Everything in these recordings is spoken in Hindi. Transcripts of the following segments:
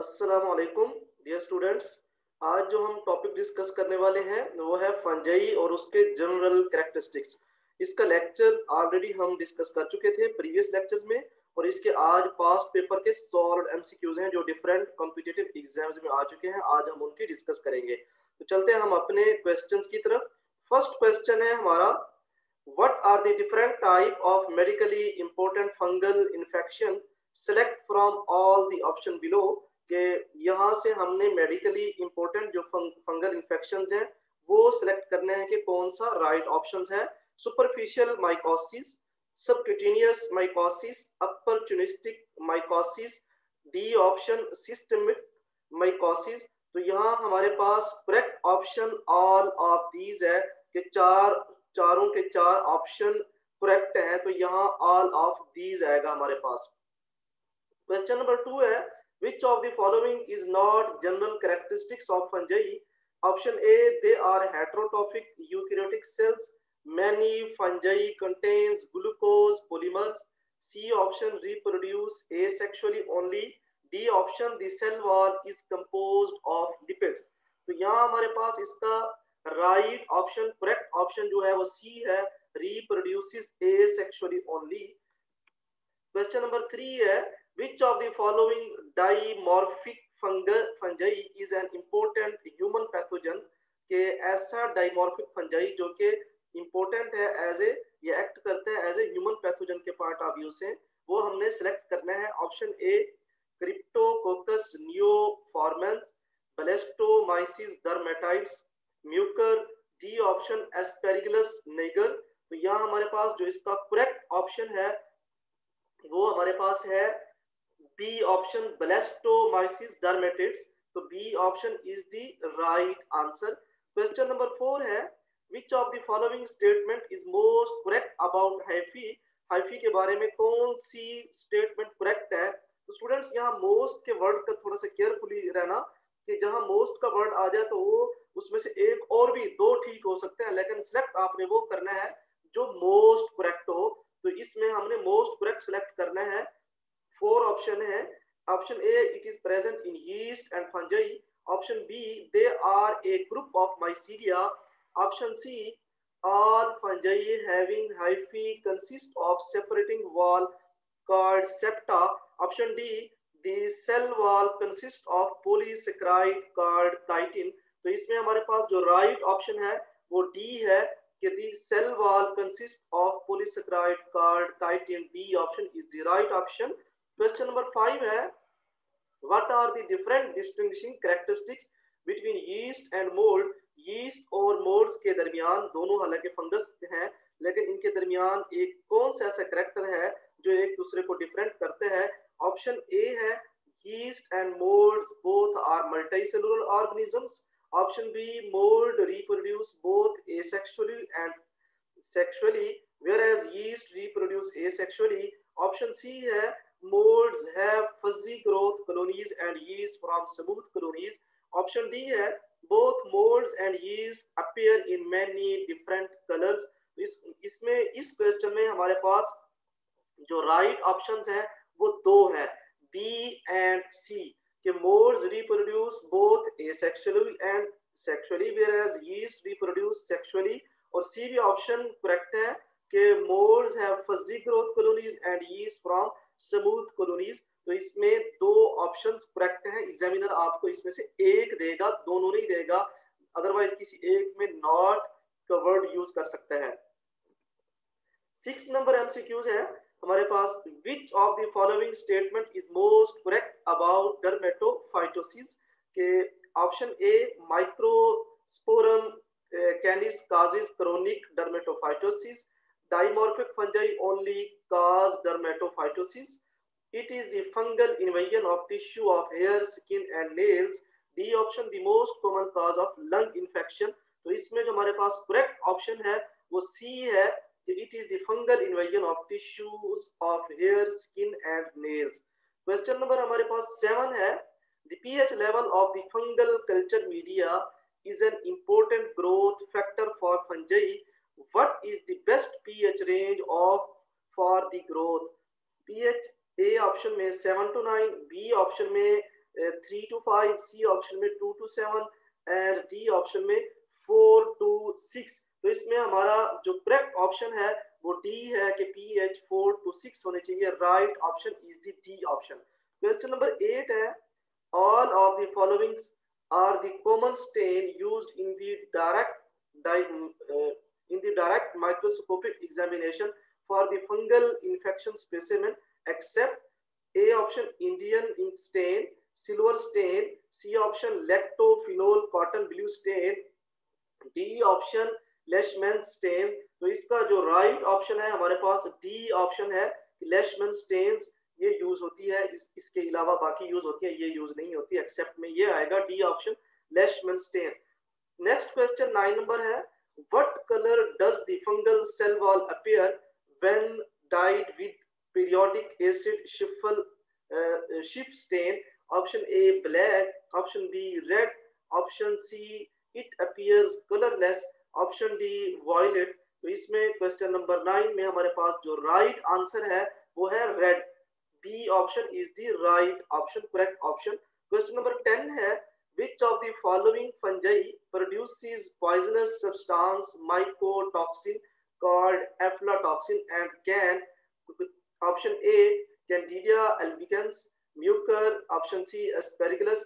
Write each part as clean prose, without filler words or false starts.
अस्सलामुअलैकुम डियर स्टूडेंट्स, आज जो हम टॉपिक डिस्कस करने वाले हैं वो है फंजाई और उसके जनरल कैरेक्टरिस्टिक्स। इसका लेक्चर ऑलरेडी हम डिस्कस कर चुके थे प्रीवियस लेक्चर्स में, और इसके आज पास्ट पेपर के सॉल्व्ड एमसीक्यूज हैं जो डिफरेंट कॉम्पिटिटिव एग्जाम्स में आ चुके हैं, आज हम उनकी डिस्कस करेंगे। तो चलते हैं हम अपने क्वेश्चंस की तरफ। फर्स्ट क्वेश्चन है हमारा, what are the different type of medically important fungal infection, select from all the option below. कि यहाँ से हमने मेडिकली इंपॉर्टेंट जो फंगल इन्फेक्शंस हैं वो सिलेक्ट करने हैं कि कौन सा राइट ऑप्शंस है। Superficial mycosis, subcutaneous mycosis, opportunistic mycosis, D option systemic mycosis. तो यहाँ हमारे पास correct option all of these है कि चारों के चार ऑप्शन करेक्ट हैं, तो यहाँ ऑल ऑफ दीज आएगा हमारे पास। क्वेश्चन नंबर 2 है, which of the following is not general characteristics of fungi? Option A, they are heterotrophic eukaryotic cells. Many fungi contains glucose polymers. C option, reproduce asexually only. D option, the cell wall is composed of lipids. तो यहाँ हमारे पास इसका right option, correct option जो है वो C है, reproduces asexually only. Question number 3 है, which of the following dimorphic fungi is an important human pathogen? के ऐसा dimorphic fungi जो के important है as a, ये act करते हैं as a human pathogen के part of view से, वो हमने select करना है। Option A, Cryptococcus neoformans, Blastomycetes dermatophytes, Mucor, D option Aspergillus niger। तो यहाँ हमारे पास जो इसका correct option है वो हमारे पास है बी ऑप्शन, ब्लास्टोमाइसिस डर्मेटाइट्स। तो B option is the right answer. Question number 4 है, which of the following statement is most correct about hyphae? Hyphae के बारे में कौन सी स्टेटमेंट करेक्ट है? तो स्टूडेंट्स यहाँ मोस्ट के वर्ड का थोड़ा सा केयरफुली रहना कि जहाँ मोस्ट का वर्ड आ जाए तो वो उसमें से एक और भी दो ठीक हो सकते हैं, लेकिन सिलेक्ट आपने वो करना है जो मोस्ट करेक्ट हो। तो इसमें हमने मोस्ट करेक्ट सिलेक्ट करना है। 4 ऑप्शन है, option A, it is present in yeast and fungi. Option B, they are a group of mycelia. Option C, all fungi having hyphae consist of separating wall called septa. Option D, the cell wall consist of polysaccharide called chitin. तो इसमें हमारे पास जो राइट ऑप्शन है वो डी है कि the cell wall consist of polysaccharide called chitin. B option is the right option. Question number 5 है, what are the different distinguishing characteristics between yeast and mould? Yeast और मोल्ड्स के दरमियान, दोनों हालांकि फंगस हैं लेकिन इनके दरमियान एक कौन सा ऐसा कैरेक्टर है जो एक दूसरे को डिफरेंट करते हैं? ऑप्शन ए है, yeast and moulds both are multicellular organisms. Option B, mould reproduce both asexually and sexually, whereas yeast reproduce asexually. Option C है, molds have fuzzy growth colonies and yeast from smooth colonies. Option D है, both molds and yeast appear in many different colors. इस क्वेश्चन में हमारे पास जो राइट ऑप्शंस हैं वो 2 है, B एंड C, कि molds reproduce both asexually and sexually, whereas yeast reproduce sexually. और C भी ऑप्शन करेक्ट है कि molds have fuzzy growth colonies and yeast from smooth colonies. तो इसमें 2 ऑप्शंस करेक्ट हैं। एग्जामिनर आपको इसमें से एक देगा, दोनों नहीं देगा, अदरवाइज किसी एक में नॉट का वर्ड यूज कर सकते हैं। 6 नंबर एमसीक्यूज है हमारे पास, which of the following statement is most correct about dermatophytosis? के option A, microsporum canis causes chronic dermatophytosis, dimorphic fungi only cause dermatophytosis, it is the fungal invasion of tissue of hair, skin and nails. D option, the most common cause of lung infection. तो इसमें जो हमारे पास करेक्ट ऑप्शन है वो सी है कि it is the fungal invasion of tissues of hair, skin and nails. Question number हमारे पास 7 है, the pH level of the fungal culture media is an important growth factor for fungi. What is the best pH range of for the growth? pH A option में 7 to 9, B ऑप्शन में 3 to 5, सी ऑप्शन में 2 to 7 एंड डी ऑप्शन में 4 to 6। तो इसमें हमारा जो करेक्ट ऑप्शन है वो डी है कि पीएच 4 to 6 होने चाहिए। Right option is the D option. Question number 8 है all of the following are the common stain used in the direct microscopic examination for the fungal infection specimen except. A option Indian ink stain, silver stain, C option lactophenol cotton blue stain, D option Leishman stain. तो इसका जो राइट ऑप्शन है हमारे पास डी ऑप्शन है कि लेशमैन स्टेन्स ये यूज होती है, इसके अलावा बाकी यूज होती है, ये यूज नहीं होती, एक्सेप्ट में ये आएगा D option Leishman stain. Next question 9 number है what colour does the fungal cell wall appear when dyed with periodic acid Schiff stain. Option A black, option B red, option C it appears colourless, option D violet. तो इसमें क्वेश्चन नंबर 9 में हमारे पास जो राइट आंसर है वो है red. B option is the right option, correct option. Question number 10 है which of the following fungi produces poisonous substance mycotoxin called aflatoxin and can. Option A candida albicans, mucor, option C aspergillus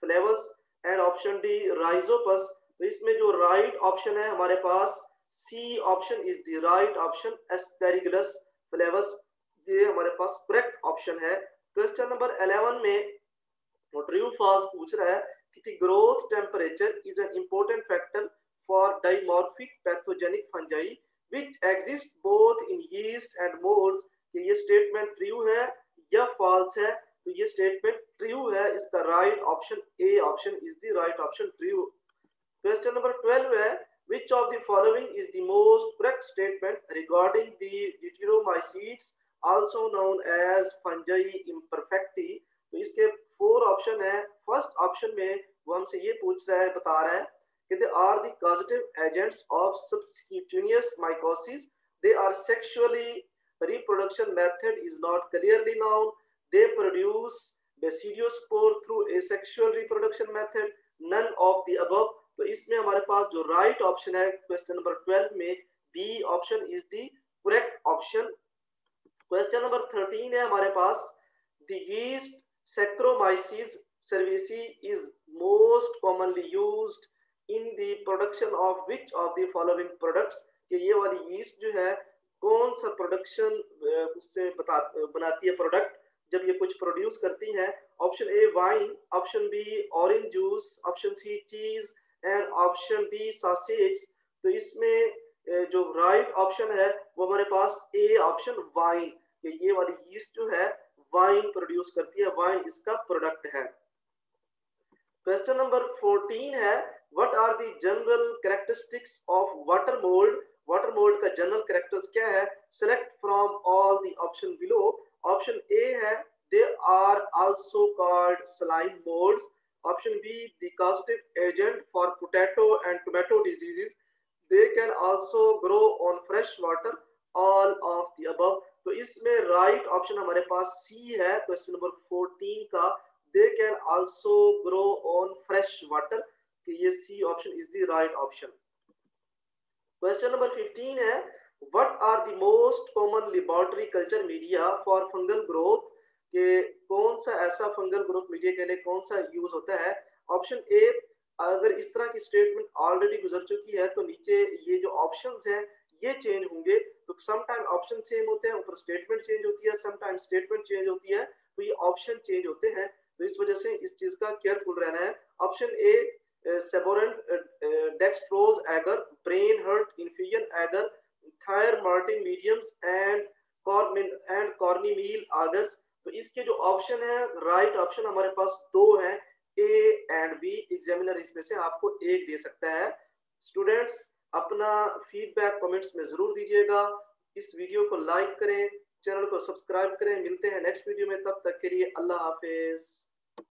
flavus and option D rhizopus. तो इसमें जो राइट ऑप्शन है हमारे पास C option is the right option aspergillus flavus, ये हमारे पास करेक्ट ऑप्शन है। क्वेश्चन नंबर 11 में ट्रू फॉल्स पूछ रहा है कि the growth temperature is an important factor for dimorphic pathogenic fungi which exist both in yeast and moulds. कि ये स्टेटमेंट ट्रू है या फॉल्स है? तो ये स्टेटमेंट ट्रू है, इसका right option A option is the right option true. Question number 12 है which of the following is the most correct statement regarding the deuteromycetes, also known as fungi imperfecti। तो इसके 4 ऑप्शन है। फर्स्ट ऑप्शन में वो हमसे ये पूछ रहा है, बता रहा है कि they are the causative agents of subcutaneous mycosis, they are sexually reproduction method is not clearly known, they produce basidiospore through asexual reproduction method, none of the above। तो इसमें हमारे पास जो राइट ऑप्शन है क्वेश्चन नंबर 12 में B option is the correct option. Question number 13 है हमारे पास the yeast saccharomyces cerevisiae is most commonly used in the production of which of the following products. कि ये वाली यीस्ट जो है कौन सा प्रोडक्शन उससे बनाती है प्रोडक्ट जब ये कुछ प्रोड्यूस करती है। Option A wine, option B orange juice, option C cheese and option B sausage. तो इसमें जो राइट ऑप्शन है वो हमारे पास ए ऑप्शन वाइन, कि ये वाली यीस्ट जो है वाइन प्रोड्यूस करती है, वाइन इसका प्रोडक्ट है। क्वेश्चन नंबर 14 है what are the general characteristics of water mould. Water mould का जनरल कैरेक्टर्स क्या है? Select from all the option below. Option A है they are also called slime moulds, option B the causative agent for potato and tomato diseases, they can also grow on fresh water, all of the above। तो इसमें राइट ऑप्शन हमारे पास सी है क्वेश्चन नंबर 14 का, they can also grow on fresh water, कि ये C option is the right option. Question number 15 है what are the most common laboratory culture media for fungal growth, कि कौन सा ऐसा फंगल ग्रोथ मीडिया के लिए कौन सा यूज होता है। ऑप्शन ए, अगर इस तरह की स्टेटमेंट ऑलरेडी गुजर चुकी है तो नीचे ये जो ऑप्शंस हैं ये चेंज होंगे। तो समटाइम ऑप्शन सेम होते हैं, ऊपर स्टेटमेंट चेंज होती है, समटाइम स्टेटमेंट चेंज होती है, तो ये ऑप्शन चेंज होते हैं। तो इस वजह से इस चीज का केयरफुल रहना है। Option A सेबोरेंट dextrose agar, brain heart infusion agar, tier Martin mediums and corn meal agars. तो इसके जो ऑप्शन है राइट ऑप्शन हमारे पास 2 है, ए एंड बी। एग्जामिनर इसमें से आपको 1 दे सकता है। स्टूडेंट्स अपना फीडबैक कमेंट्स में जरूर दीजिएगा, इस वीडियो को लाइक करें, चैनल को सब्सक्राइब करें। मिलते हैं नेक्स्ट वीडियो में, तब तक के लिए अल्लाह हाफिज।